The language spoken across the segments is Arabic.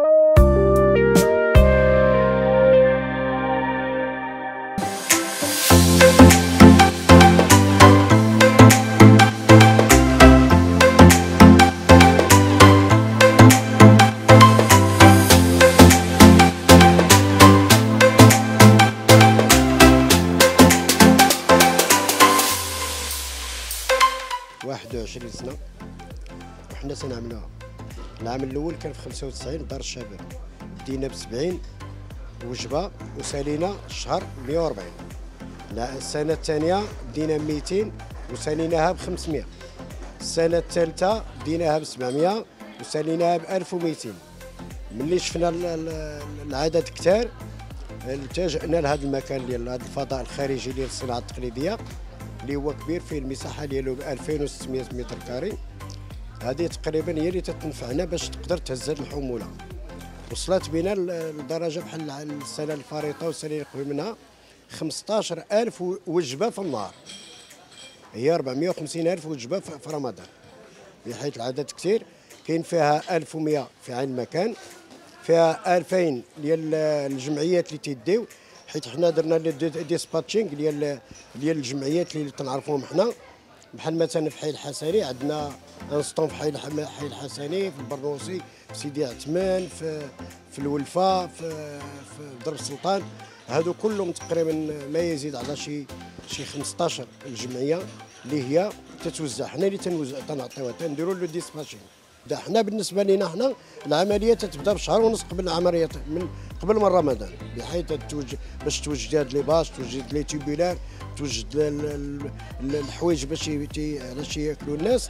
21 سنة وحنا تنعملوها. العام الأول كان في 95 دار الشباب، بدينا ب 70 وجبة وسالينا الشهر 140. السنة الثانية بدينا ب 200 وساليناها ب 500. السنة الثالثة بديناها ب 700 وساليناها ب 1200. ملي شفنا العدد كثار التجأنا لهذا المكان ديال هذا الفضاء الخارجي ديال الصناعة التقليدية اللي هو كبير، فيه المساحه ديالو ب 2600 متر كاري. هذه تقريبا هي اللي تتنفعنا باش تقدر تهز هذه الحموله. وصلت بنا لدرجه بحال السنه الفارطه والسنه اللي قبل منها 15000 وجبه في النهار، هي 450000 وجبه في رمضان، بحيث العدد كثير. كاين فيها 1100 في عين المكان، فيها 2000 ديال الجمعيات اللي تيديو، حيت حنا درنا ديسباتشينغ ديال الجمعيات اللي تنعرفوهم حنا. بحال مثلا في حي الحسني عندنا انستون، في حي الحسني، في البرنوسي، في سيدي عثمان، في الولفه، في درب السلطان. هادو كلهم تقريبا ما يزيد على شي 15 الجمعيه اللي هي تتوزع، حنا اللي تنوزعوا تنعطيوها، تنديروا لو ديسباتشينغ. حنا بالنسبه لينا حنا العمليه تتبدا بشهر ونص قبل العمليه، من قبل من رمضان، بحيث باش توجد هاد لي باش توجد لي تيبولار، توجد الحوايج باش ياكلوا الناس.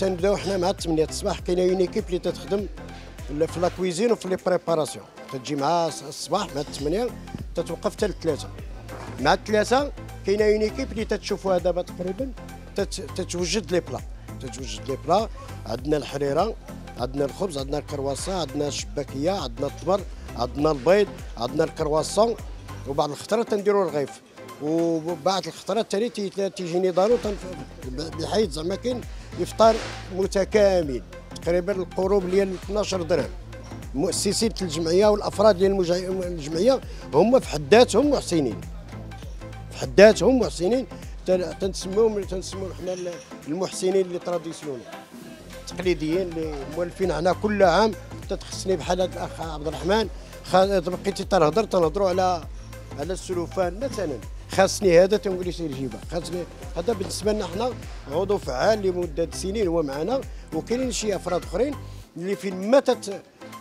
تنبداو حنا مع 8 الصباح. كاينه اون ايكيب اللي تتخدم في لا كويزين وفي لي بريباراسيون، تجي مع الصباح مع 8 تتوقف حتى 3. مع 3 كاينه اون ايكيب اللي تتشوفوها دابا تقريبا تتوجد لي بلا، تتوجد لي بلا. عندنا الحريره، عندنا الخبز، عندنا الكرواسه، عندنا الشباكيه، عندنا التمر، عندنا البيض، عندنا الكرواسون، وبعض الخطرات تنديروا الرغيف، وبعض الخطرات ثاني تيجيني ضروري، بحيث زعما كاين افطار متكامل تقريبا القرب ديال 12 درهم. مؤسسين الجمعيه والافراد ديال الجمعيه هما في حد ذاتهم محسنين، في حد ذاتهم محسنين، تنسميوهم حنا المحسنين اللي تراديسيونيل التقليديين اللي مولفين حنا. كل عام تتخصني بحال هذا الاخ عبد الرحمن، بقيتي تنهضروا على السلوفان مثلا، خاصني هذا تنقول لي سير جيبه، خاصني هذا. بالنسبه لنا حنا عضو فعال لمده سنين هو معنا، وكاينين شي افراد اخرين اللي فين ما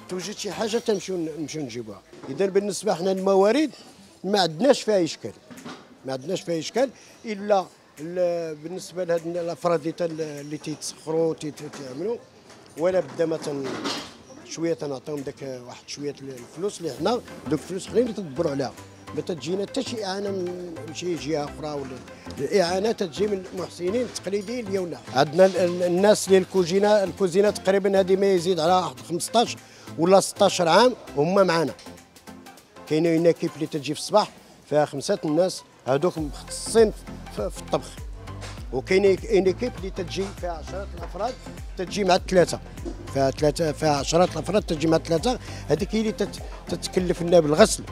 توجد شي حاجه تمشيو نجيبوها. اذا بالنسبه حنا الموارد ما عندناش فيها اشكال، ما عندناش فيها اشكال، الا بالنسبه لهاد الافراد اللي تيتسخروا تيعملوا، ولا بدا ما شويه تنعطيهم داك واحد شويه الفلوس اللي حنا دوك الفلوس خلينا تدبروا عليها. ما تجينا حتى شي اعانه من شي جهه اخرى، ولا الاعانه تجي من المحسنين التقليديين ديالنا. عندنا الناس ديال الكوزينه تقريبا هذه ما يزيد على 15 ولا 16 عام هما معنا. كاينه اون ايكيب اللي تجي في الصباح فيها 5 الناس هذوك مختصين في الطبخ، وكاين ايكيب اللي تتجي فيها 10 الافراد تتجي مع 3، فيها 10 الافراد تتجي مع 3. هذيك هي اللي تتكلف لنا بالغسل،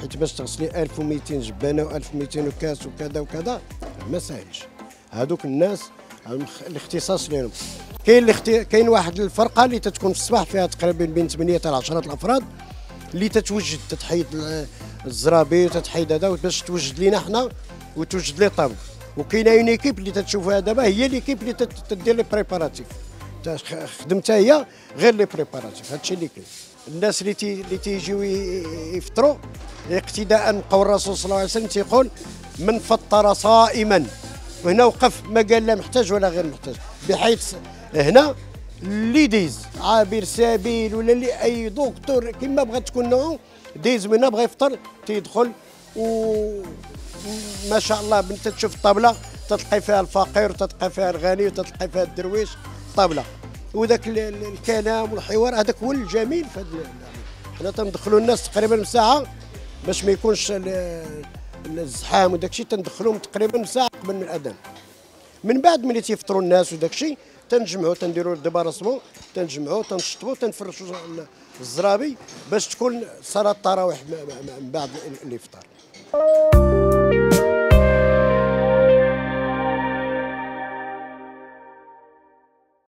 حيت باش تغسلي 1200 جبانه و1200 وكاس وكذا وكذا ما ساهلش. هذوك الناس الاختصاص ديالهم كاين واحد الفرقه اللي تتكون في الصباح فيها تقريبا بين 8 حتى 10 الافراد اللي تتوجد، تتحيد الزرابير، تتحيد هذا باش توجد لينا حنا وتوجد لي طابو. وكاينه اون ايكيب اللي تتشوفها دابا هي ليكيب اللي تدير لي بريباراتيف، خدمتها هي غير لي بريباراتيف. هادشي اللي كاين. الناس اللي تيجيو يفطروا اقتداء بقول الرسول صلى الله عليه وسلم تيقول من فطر صائما، وهنا وقف، ما قال لا محتاج ولا غير محتاج، بحيث هنا اللي دايز عابر سبيل ولا اللي اي دكتور كما بغات تكون نوعه دايز من هنا بغا يفطر تيدخل، وما شاء الله بنت تشوف الطابله تتلقى فيها الفقير وتتلقى فيها الغني وتتلقى فيها الدرويش. الطابله وذاك الكلام والحوار هذاك هو الجميل في هذا. حنا تندخلوا الناس تقريبا بساعه باش ما يكونش الزحام وداك الشيء، تندخلوهم تقريبا بساعه قبل من الاذان. من بعد ملي تيفطروا الناس وداك الشيء تنجمعوا تنديروا ديبارسمون تنجمعوا تنشطبوا تنفرشوا الزرابي باش تكون صلاه التراويح من بعد الافطار.